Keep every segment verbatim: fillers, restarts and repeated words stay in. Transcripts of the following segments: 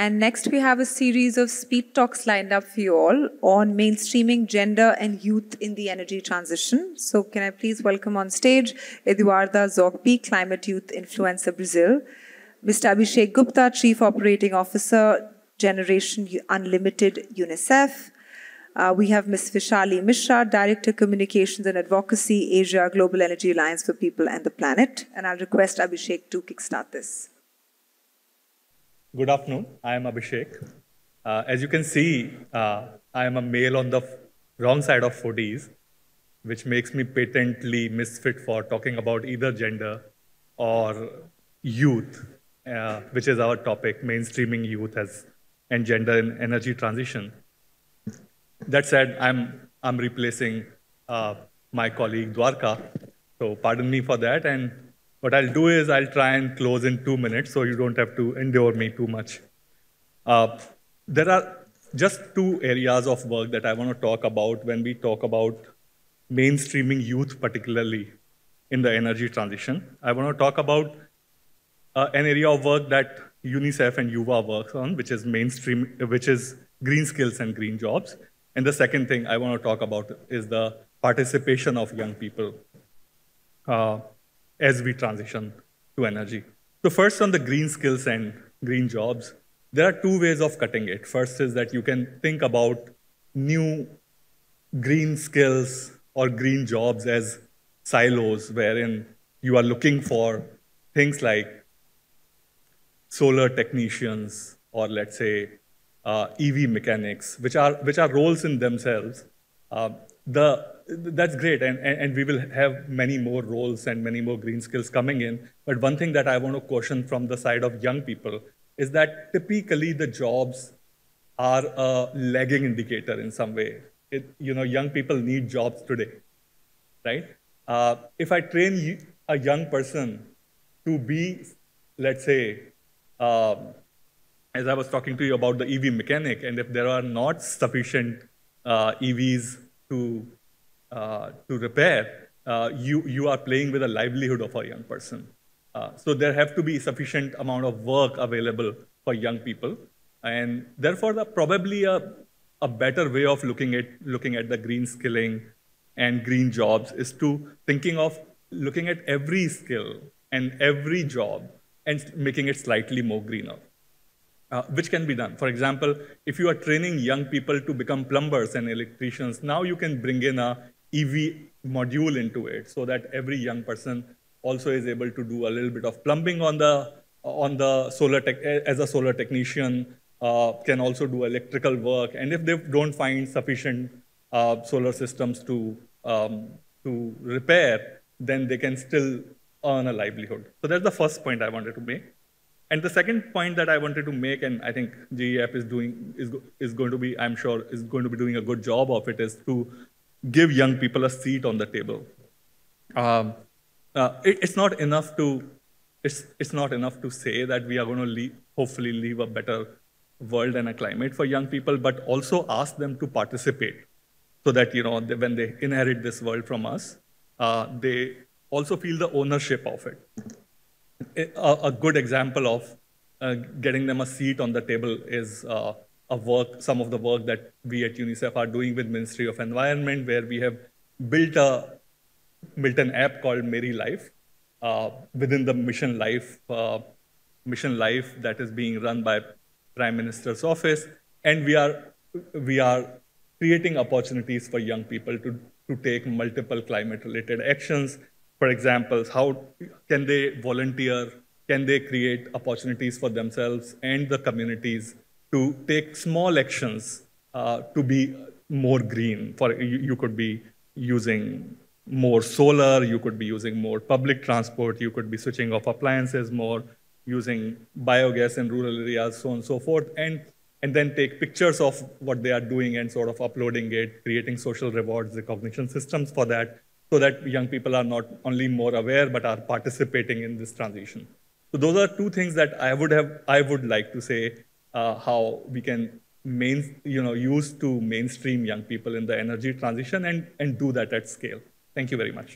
And next we have a series of speed talks lined up for you all on mainstreaming gender and youth in the energy transition. So can I please welcome on stage Eduarda Zoghbi, Climate Youth Influencer Brazil, Mister Abhishek Gupta, Chief Operating Officer, Generation Unlimited, UNICEF. Uh, we have Miz Vishali Mishra, Director Communications and Advocacy, Asia Global Energy Alliance for People and the Planet. And I'll request Abhishek to kickstart this. Good afternoon. I am Abhishek. Uh, as you can see, uh, I am a male on the wrong side of forties, which makes me patently misfit for talking about either gender or youth, uh, which is our topic, mainstreaming youth as and gender in energy transition. That said, I'm, I'm replacing uh, my colleague Dwarka, so pardon me for that. And what I'll do is I'll try and close in two minutes so you don't have to endure me too much. Uh, there are just two areas of work that I want to talk about when we talk about mainstreaming youth, particularly in the energy transition. I want to talk about uh, an area of work that UNICEF and U W A works on, which is mainstream, which is green skills and green jobs. And the second thing I want to talk about is the participation of young people uh, as we transition to energy. So first, on the green skills and green jobs, there are two ways of cutting it. First is that you can think about new green skills or green jobs as silos, wherein you are looking for things like solar technicians or, let's say, Uh, E V mechanics, which are which are roles in themselves. Uh, the that's great, and, and and we will have many more roles and many more green skills coming in. But one thing that I want to caution from the side of young people is that typically the jobs are a lagging indicator in some way. It, you know, young people need jobs today, right? Uh, if I train a young person to be, let's say, Uh, as I was talking to you about the E V mechanic, and if there are not sufficient uh, E Vs to, uh, to repair, uh, you, you are playing with the livelihood of a young person. Uh, so there have to be sufficient amount of work available for young people. And therefore, the, probably a, a better way of looking at, looking at the green skilling and green jobs is to thinking of looking at every skill and every job and making it slightly more greener. Uh, which can be done. For example, if you are training young people to become plumbers and electricians, now you can bring in a E V module into it so that every young person also is able to do a little bit of plumbing on the on the solar tech as a solar technician, uh, can also do electrical work. And if they don't find sufficient uh, solar systems to um, to repair, then they can still earn a livelihood. So that's the first point I wanted to make. And the second point that I wanted to make, and I think G E F is doing is is going to be, I'm sure, is going to be doing a good job of it, is to give young people a seat on the table. Um, uh, it, it's not enough to it's it's not enough to say that we are going to leave, hopefully leave a better world and a climate for young people, but also ask them to participate, so that you know they, when they inherit this world from us, uh, they also feel the ownership of it. A, a good example of uh, getting them a seat on the table is uh, a work, some of the work that we at UNICEF are doing with Ministry of Environment, where we have built a built an app called Meri Life uh, within the Mission Life uh, Mission Life that is being run by Prime Minister's office, and we are we are creating opportunities for young people to to take multiple climate-related actions. For example, how can they volunteer? Can they create opportunities for themselves and the communities to take small actions uh, to be more green? For you, you could be using more solar, you could be using more public transport, you could be switching off appliances more, using biogas in rural areas, so on and so forth, and, and then take pictures of what they are doing and sort of uploading it, creating social rewards, recognition systems for that, so that young people are not only more aware, but are participating in this transition. So those are two things that I would have, I would like to say uh, how we can main, you know, use to mainstream young people in the energy transition and, and do that at scale. Thank you very much.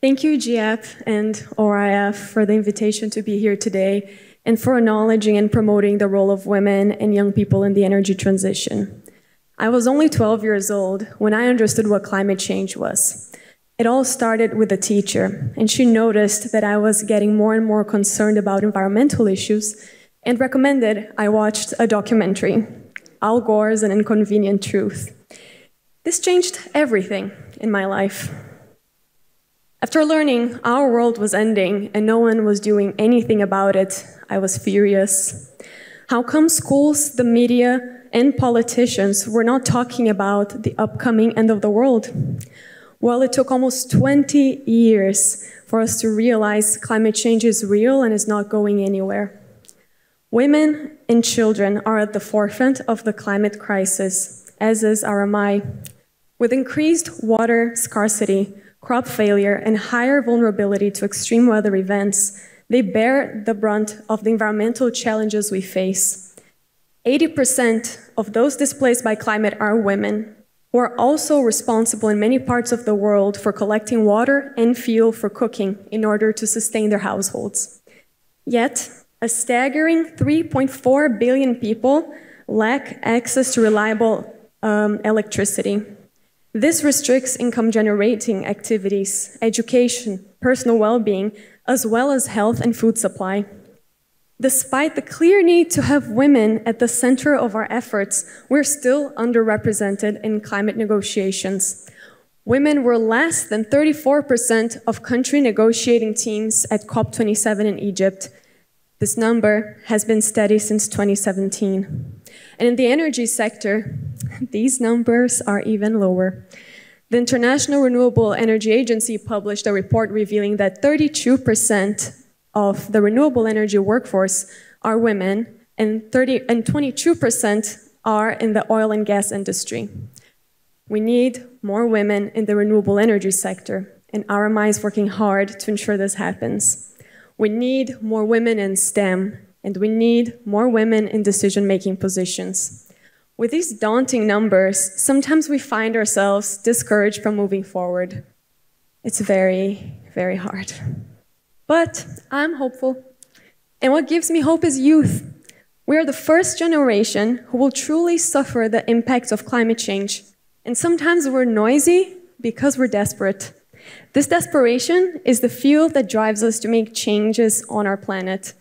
Thank you, G E F and O R I F, for the invitation to be here today and for acknowledging and promoting the role of women and young people in the energy transition. I was only twelve years old when I understood what climate change was. It all started with a teacher, and she noticed that I was getting more and more concerned about environmental issues and recommended I watched a documentary, Al Gore's An Inconvenient Truth. This changed everything in my life. After learning our world was ending and no one was doing anything about it, I was furious. How come schools, the media, and politicians were not talking about the upcoming end of the world? Well, it took almost twenty years for us to realize climate change is real and is not going anywhere. Women and children are at the forefront of the climate crisis, as is R M I. With increased water scarcity, crop failure, and higher vulnerability to extreme weather events, they bear the brunt of the environmental challenges we face. eighty percent of those displaced by climate are women, who are also responsible in many parts of the world for collecting water and fuel for cooking in order to sustain their households. Yet, a staggering three point four billion people lack access to reliable um, electricity. This restricts income-generating activities, education, personal well-being, as well as health and food supply. Despite the clear need to have women at the center of our efforts, we're still underrepresented in climate negotiations. Women were less than thirty-four percent of country negotiating teams at COP twenty-seven in Egypt. This number has been steady since twenty seventeen. And in the energy sector, these numbers are even lower. The International Renewable Energy Agency published a report revealing that thirty-two percent of the renewable energy workforce are women and, thirty, and twenty-two percent are in the oil and gas industry. We need more women in the renewable energy sector, and R M I is working hard to ensure this happens. We need more women in STEM, and we need more women in decision-making positions. With these daunting numbers, sometimes we find ourselves discouraged from moving forward. It's very, very hard. But I'm hopeful. And what gives me hope is youth. We are the first generation who will truly suffer the impacts of climate change. And sometimes we're noisy because we're desperate. This desperation is the fuel that drives us to make changes on our planet.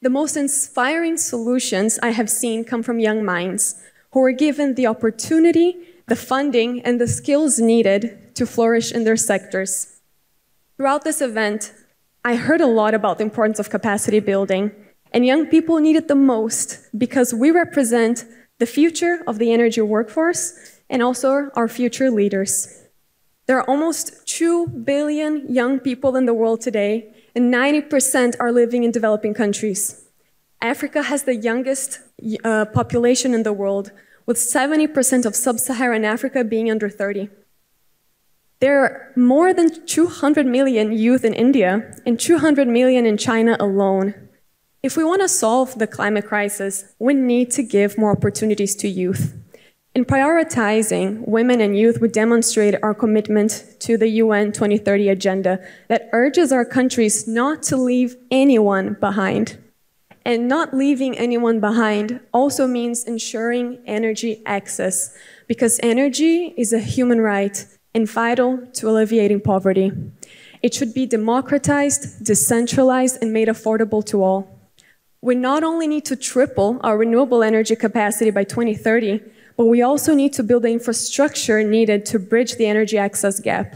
The most inspiring solutions I have seen come from young minds, who were given the opportunity, the funding, and the skills needed to flourish in their sectors. Throughout this event, I heard a lot about the importance of capacity building, and young people need it the most because we represent the future of the energy workforce and also our future leaders. There are almost two billion young people in the world today, and ninety percent are living in developing countries. Africa has the youngest uh, population in the world, with seventy percent of sub-Saharan Africa being under thirty. There are more than two hundred million youth in India and two hundred million in China alone. If we want to solve the climate crisis, we need to give more opportunities to youth. In prioritizing women and youth, we demonstrate our commitment to the U N twenty thirty agenda that urges our countries not to leave anyone behind. And not leaving anyone behind also means ensuring energy access, because energy is a human right and vital to alleviating poverty. It should be democratized, decentralized, and made affordable to all. We not only need to triple our renewable energy capacity by twenty thirty, but we also need to build the infrastructure needed to bridge the energy access gap.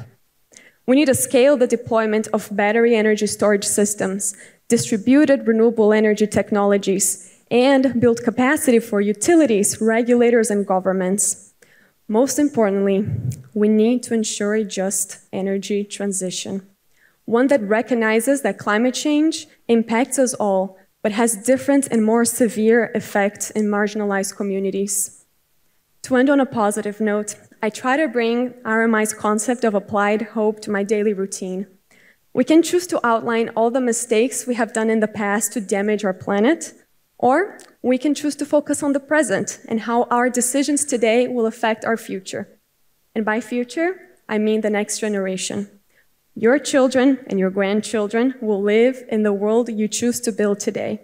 We need to scale the deployment of battery energy storage systems, distributed renewable energy technologies, and build capacity for utilities, regulators, and governments. Most importantly, we need to ensure a just energy transition, one that recognizes that climate change impacts us all, but has different and more severe effects in marginalized communities. To end on a positive note, I try to bring R M I's concept of applied hope to my daily routine. We can choose to outline all the mistakes we have done in the past to damage our planet, or we can choose to focus on the present and how our decisions today will affect our future. And by future, I mean the next generation. Your children and your grandchildren will live in the world you choose to build today.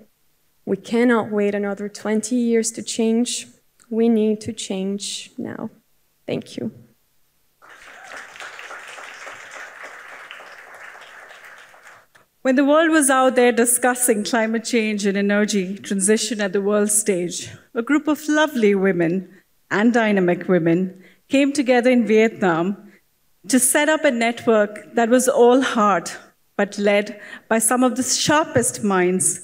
We cannot wait another twenty years to change. We need to change now. Thank you. When the world was out there discussing climate change and energy transition at the world stage, a group of lovely women and dynamic women came together in Vietnam to set up a network that was all heart, but led by some of the sharpest minds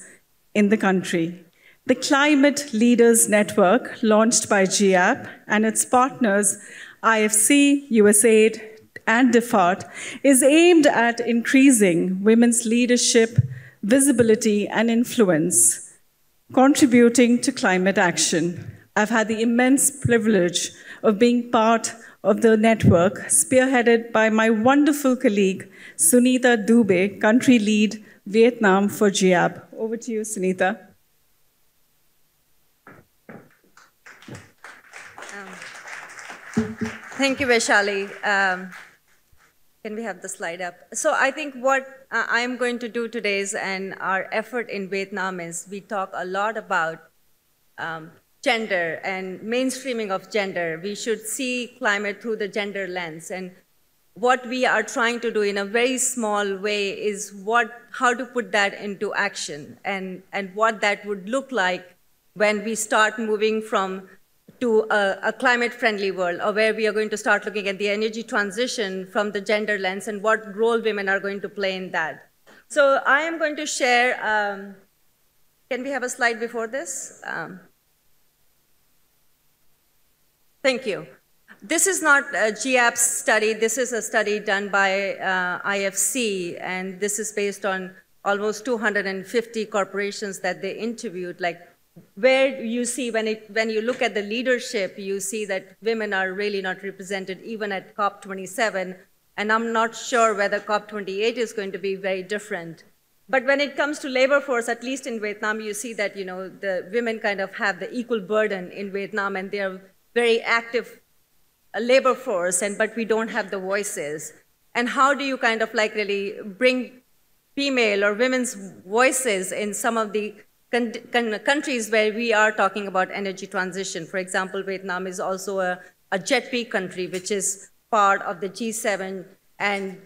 in the country. The Climate Leaders Network, launched by G E F and its partners, I F C, U S A I D, and D F A T, is aimed at increasing women's leadership, visibility, and influence, contributing to climate action. I've had the immense privilege of being part of the network, spearheaded by my wonderful colleague, Sunita Dube, Country Lead, Vietnam for G E A B. Over to you, Sunita. Um, thank you, Vishali. Um, can we have the slide up? So I think what uh, I'm going to do today is, and our effort in Vietnam is, we talk a lot about um, gender and mainstreaming of gender. We should see climate through the gender lens. And what we are trying to do in a very small way is what, how to put that into action, and, and what that would look like when we start moving from to a, a climate-friendly world, or where we are going to start looking at the energy transition from the gender lens and what role women are going to play in that. So I am going to share, um, can we have a slide before this? Um, Thank you. This is not a G E A B's study. This is a study done by uh, I F C, and this is based on almost two hundred fifty corporations that they interviewed. Like, where you see, when, it, when you look at the leadership, you see that women are really not represented, even at COP twenty-seven, and I'm not sure whether COP twenty-eight is going to be very different. But when it comes to labor force, at least in Vietnam, you see that, you know, the women kind of have the equal burden in Vietnam, and they are very active labor force, and but we don't have the voices. And how do you kind of like really bring female or women's voices in some of the con con countries where we are talking about energy transition? For example, Vietnam is also a, a G E T P country, which is part of the G seven and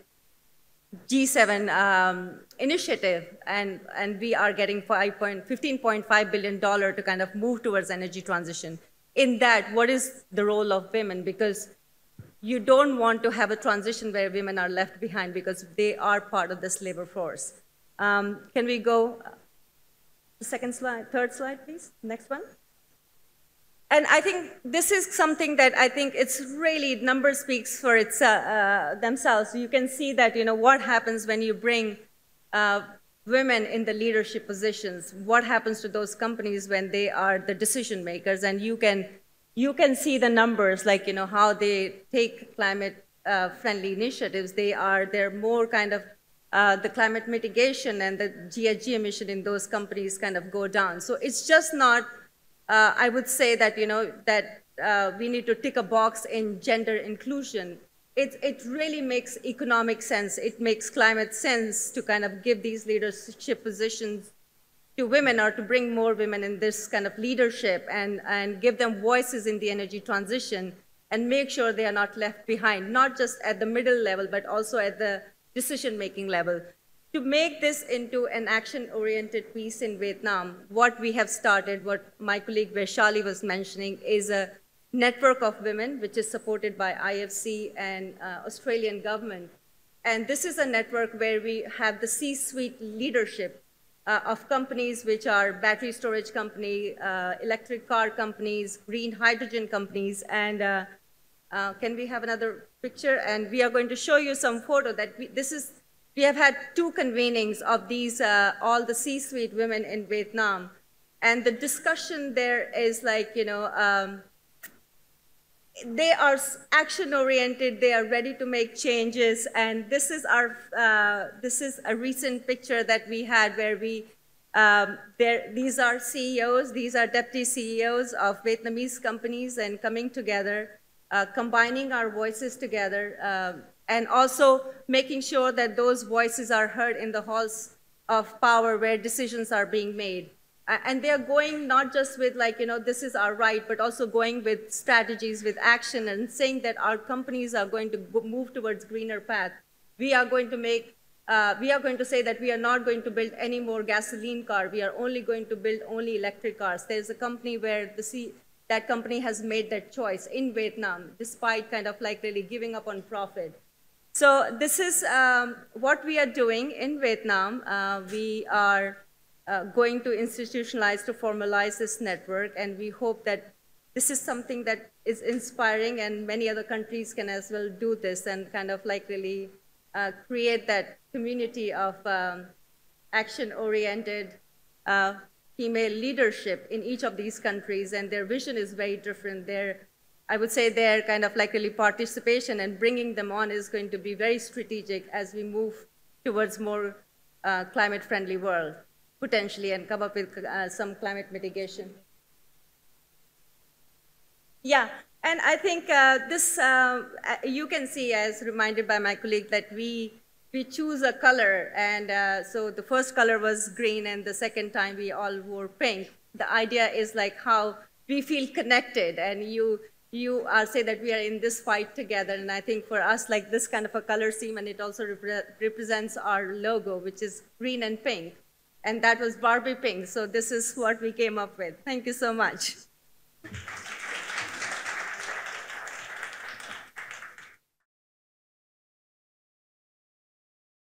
G seven um, initiative, and, and we are getting fifteen point five billion dollars to kind of move towards energy transition. In that, what is the role of women? Because you don't want to have a transition where women are left behind, because they are part of this labor force. Um, can we go to the second slide, third slide, please? Next one. And I think this is something that I think it's really, number speaks for its, uh, uh, themselves. You can see that, you know, what happens when you bring uh, women in the leadership positions, what happens to those companies when they are the decision makers. And you can, you can see the numbers, like, you know, how they take climate uh, friendly initiatives. They are, they're more kind of, uh, the climate mitigation and the G H G emission in those companies kind of go down. So it's just not, uh, I would say that, you know, that uh, we need to tick a box in gender inclusion. It, it really makes economic sense. It makes climate sense to kind of give these leadership positions to women, or to bring more women in this kind of leadership, and, and give them voices in the energy transition, and make sure they are not left behind, not just at the middle level, but also at the decision-making level. To make this into an action-oriented piece in Vietnam, what we have started, what my colleague Vaishali was mentioning, is a network of women, which is supported by I F C and uh, Australian government. And this is a network where we have the C-suite leadership uh, of companies, which are battery storage company, uh, electric car companies, green hydrogen companies, and uh, uh, can we have another picture? And we are going to show you some photo that we, this is, we have had two convenings of these, uh, all the C-suite women in Vietnam. And the discussion there is like, you know, um, they are action-oriented, they are ready to make changes, and this is our, uh, this is a recent picture that we had where we, um, these are C E Os, these are deputy C E Os of Vietnamese companies, and coming together, uh, combining our voices together, uh, and also making sure that those voices are heard in the halls of power where decisions are being made. And they're going not just with like, you know, this is our right, but also going with strategies, with action, and saying that our companies are going to move towards greener path. We are going to make, uh, we are going to say that we are not going to build any more gasoline car. We are only going to build only electric cars. There's a company where the C, that company has made that choice in Vietnam, despite kind of like really giving up on profit. So this is um, what we are doing in Vietnam. Uh, we are Uh, going to institutionalize, to formalize this network, and we hope that this is something that is inspiring, and many other countries can as well do this and kind of like really uh, create that community of um, action-oriented uh, female leadership in each of these countries, and their vision is very different. Their, I would say their kind of like really participation and bringing them on is going to be very strategic as we move towards more uh, climate-friendly world. Potentially, and come up with uh, some climate mitigation. Yeah, and I think uh, this, uh, you can see, as reminded by my colleague, that we, we choose a color, and uh, so the first color was green, and the second time we all wore pink. The idea is like how we feel connected, and you, you are say that we are in this fight together, and I think for us, like this kind of a color scheme, and it also repre represents our logo, which is green and pink. And that was Barbie Pink, so this is what we came up with. Thank you so much.